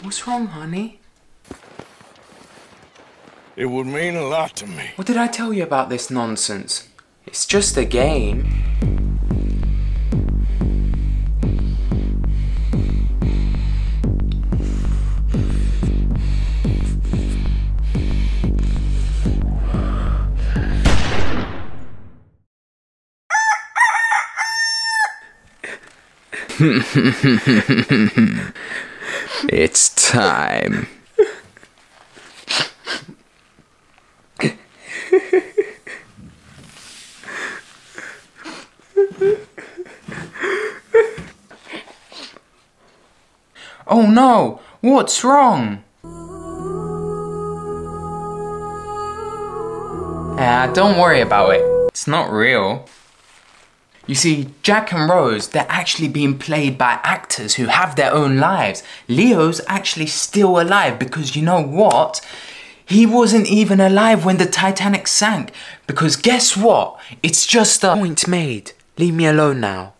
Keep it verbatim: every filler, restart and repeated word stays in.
What's wrong, honey? It would mean a lot to me. What did I tell you about this nonsense? It's just a game. It's time. Oh no, what's wrong? Ah, uh, don't worry about it. It's not real. You see, Jack and Rose, they're actually being played by actors who have their own lives. Leo's actually still alive because you know what? He wasn't even alive when the Titanic sank. Because guess what? It's just a point made. Leave me alone now.